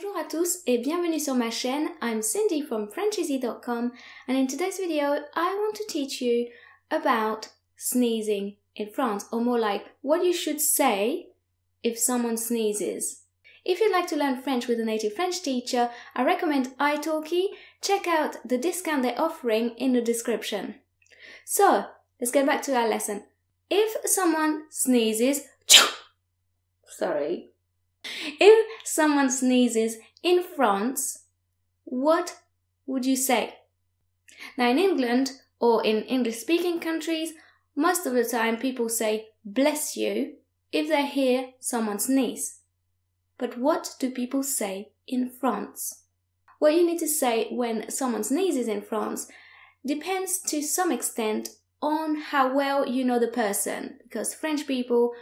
Bonjour à tous et bienvenue sur ma chaîne. I'm Cindy from FrenchEasy.com, and in today's video I want to teach you about sneezing in France, or more like what you should say if someone sneezes. If you'd like to learn French with a native French teacher, I recommend iTalki. Check out the discount they're offering in the description. So, let's get back to our lesson. If someone sneezes, sorry. If someone sneezes in France, what would you say? Now in England, or in English-speaking countries, most of the time people say bless you if they hear someone sneeze. But what do people say in France? What you need to say when someone sneezes in France depends to some extent on how well you know the person, because French people,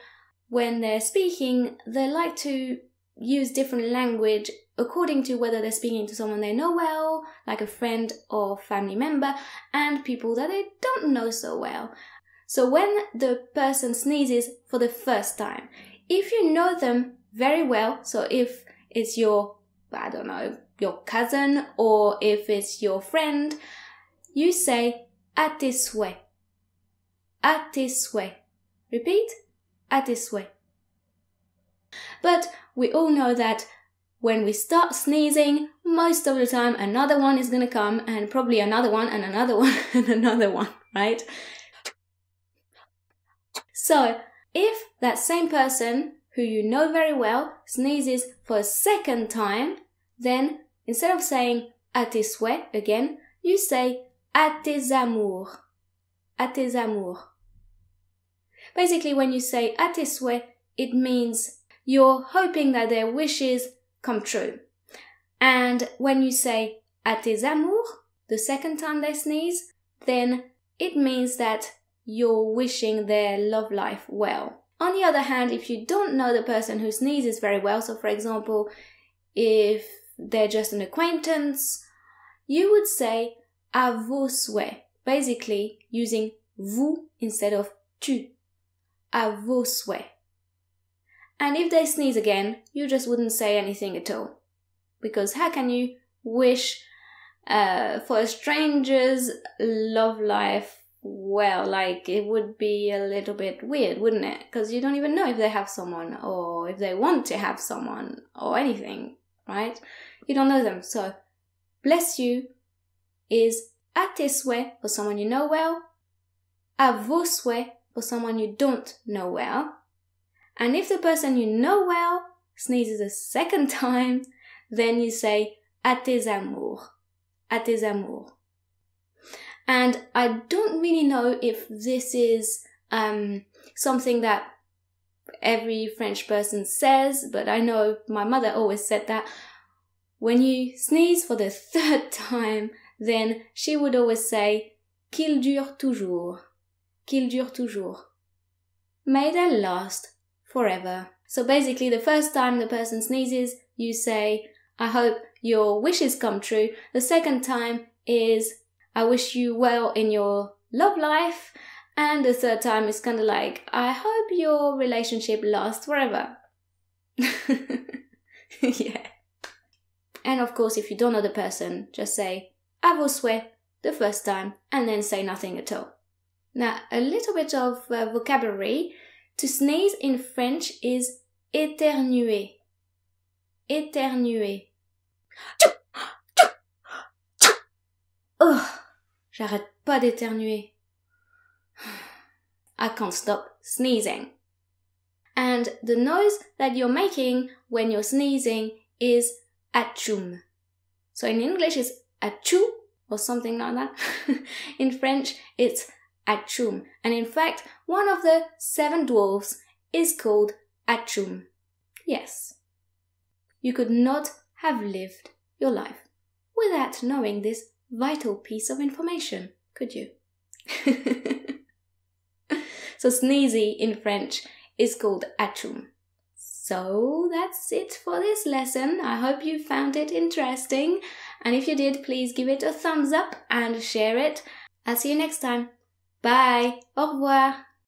when they're speaking, they like to use different language according to whether they're speaking to someone they know well, like a friend or family member, and people that they don't know so well. So when the person sneezes for the first time, if you know them very well, so if it's your, I don't know, your cousin, or if it's your friend, you say, à tes souhaits. À tes souhaits. Repeat. À tes souhaits. But we all know that when we start sneezing, most of the time another one is gonna come, and probably another one and another one and another one, right? So if that same person who you know very well sneezes for a second time, then instead of saying à tes souhaits again, you say à tes amours. À tes amours. Basically, when you say à tes souhaits, it means you're hoping that their wishes come true. And when you say à tes amours the second time they sneeze, then it means that you're wishing their love life well. On the other hand, if you don't know the person who sneezes very well, so for example, if they're just an acquaintance, you would say à vos souhaits, basically using vous instead of tu. À vos souhaits. And if they sneeze again, you just wouldn't say anything at all, because how can you wish for a stranger's love life well? Like, it would be a little bit weird, wouldn't it? Because you don't even know if they have someone, or if they want to have someone, or anything, right? You don't know them. So bless you is à tes souhaits for someone you know well, à vos souhaits for someone you don't know well. And if the person you know well sneezes a second time, then you say à tes amours. À tes amours. And I don't really know if this is something that every French person says, but I know my mother always said that when you sneeze for the third time, then she would always say qu'il dure toujours. Qu'il dure toujours. May they last forever. So basically, the first time the person sneezes, you say, I hope your wishes come true. The second time is, I wish you well in your love life. And the third time is kind of like, I hope your relationship lasts forever. Yeah. And of course, if you don't know the person, just say, à vos souhaits, the first time, and then say nothing at all. Now, a little bit of vocabulary. To sneeze in French is éternuer. Éternuer. Oh, j'arrête pas d'éternuer. I can't stop sneezing. And the noise that you're making when you're sneezing is atchoum. So in English it's atchou or something like that. In French it's Atchoum, and in fact one of the seven dwarfs is called Atchoum. Yes, you could not have lived your life without knowing this vital piece of information, could you? So sneezy in French is called Atchoum. So that's it for this lesson. I hope you found it interesting, and if you did, please give it a thumbs up and share it. I'll see you next time. Bye! Au revoir!